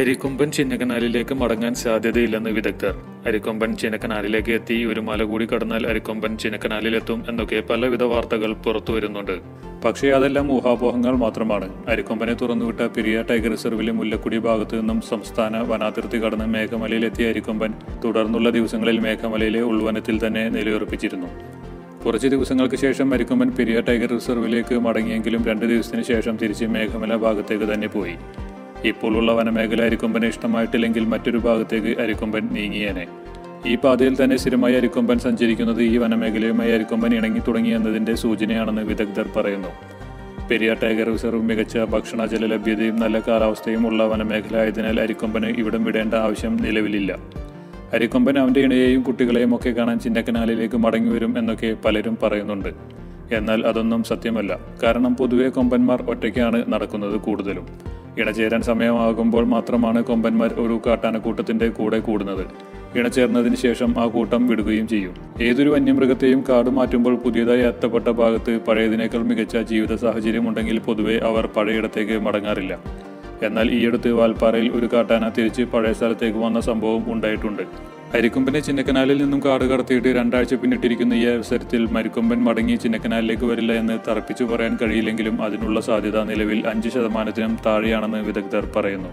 അരിക്കൊമ്പൻ ചിന്നക്കനാലിലേക്ക് മടങ്ങാൻ സാധ്യതയില്ലെന്ന് വിദഗ്ധർ. അരിക്കൊമ്പൻ ചിന്നക്കനാലിലേക്ക് എത്തി ഒരു മല കൂടി കടന്നാൽ അരിക്കൊമ്പൻ ചിന്നക്കനാലിലെത്തും എന്നൊക്കെ പലവിധ വാർത്തകൾ പുറത്തുവരുന്നുണ്ട്. പക്ഷേ അതെല്ലാം ഊഹാപോഹങ്ങൾ മാത്രമാണ്. അരിക്കൊമ്പനെ തുറന്നുവിട്ട പെരിയ ടൈഗർ റിസർവിലെ മുല്ലക്കുടി ഭാഗത്തു നിന്നും സംസ്ഥാന വനാതിർത്തി കടന്ന് മേഘമലയിലെത്തിയ അരിക്കൊമ്പൻ തുടർന്നുള്ള ദിവസങ്ങളിൽ മേഘമലയിലെ ഉൾവനത്തിൽ തന്നെ നിലയുറപ്പിച്ചിരുന്നു. കുറച്ച് ദിവസങ്ങൾക്ക് ശേഷം അരിക്കൊമ്പൻ പെരിയ ടൈഗർ റിസർവിലേക്ക് മടങ്ങിയെങ്കിലും 2 ദിവസത്തിന് ശേഷം തിരിച്ച് മേഘമല ഭാഗത്തേക്ക് തന്നെ പോയി. ഇപ്പോൾ ഉള്ള വനമേഖല അരിക്കൊമ്പന് ഇഷ്ടമായിട്ടില്ലെങ്കിൽ മറ്റൊരു ഭാഗത്തേക്ക് അരിക്കൊമ്പൻ നീങ്ങിയേനെ. ഈ പാതയിൽ തന്നെ സ്ഥിരമായി അരിക്കൊമ്പൻ സഞ്ചരിക്കുന്നത് ഈ വനമേഖലയുമായി അരിക്കൊമ്പൻ ഇണങ്ങി തുടങ്ങി എന്നതിൻ്റെ സൂചനയാണെന്ന് വിദഗ്ധർ പറയുന്നു. പെരിയ ടൈഗർ റിസർവ് മികച്ച ഭക്ഷണ ജല ലഭ്യതയും നല്ല കാലാവസ്ഥയും ഉള്ള വനമേഖല ആയതിനാൽ അരിക്കൊമ്പന് ഇവിടം വിടേണ്ട ആവശ്യം നിലവിലില്ല. അരിക്കൊമ്പൻ അവൻ്റെ ഇണയെയും കുട്ടികളെയും ഒക്കെ കാണാൻ ചിന്നക്കനാലിലേക്ക് മടങ്ങിവരും എന്നൊക്കെ പലരും പറയുന്നുണ്ട്. എന്നാൽ അതൊന്നും സത്യമല്ല. കാരണം പൊതുവെ കൊമ്പന്മാർ ഒറ്റയ്ക്കാണ് നടക്കുന്നത്. കൂടുതലും ഇണചേരാൻ സമയമാകുമ്പോൾ മാത്രമാണ് കൊമ്പന്മാർ ഒരു കാട്ടാനക്കൂട്ടത്തിൻ്റെ കൂടെ കൂടുന്നത്. ഇണചേർന്നതിന് ശേഷം ആ കൂട്ടം വിടുകയും ചെയ്യും. ഏതൊരു വന്യമൃഗത്തെയും കാട് മാറ്റുമ്പോൾ പുതിയതായി എത്തപ്പെട്ട ഭാഗത്ത് പഴയതിനേക്കാൾ മികച്ച ജീവിത സാഹചര്യം ഉണ്ടെങ്കിൽ പൊതുവെ അവർ പഴയയിടത്തേക്ക് മടങ്ങാറില്ല. എന്നാൽ ഈയടുത്ത് വാൽപ്പാറയിൽ ഒരു കാട്ടാന തിരിച്ച് പഴയ സ്ഥലത്തേക്ക് വന്ന സംഭവം ഉണ്ടായിട്ടുണ്ട്. അരിക്കൊമ്പനെ ചിന്നക്കനാലിൽ നിന്നും കാട് കടത്തിയിട്ട് 2 ആഴ്ച പിന്നിട്ടിരിക്കുന്ന ഈ അവസരത്തിൽ മരിക്കൊമ്പൻ മടങ്ങി ചിന്നക്കനാലിലേക്ക് വരില്ല എന്ന് തറപ്പിച്ചു പറയാൻ കഴിയില്ലെങ്കിലും അതിനുള്ള സാധ്യത നിലവിൽ 5% താഴെയാണെന്ന് വിദഗ്ധർ പറയുന്നു.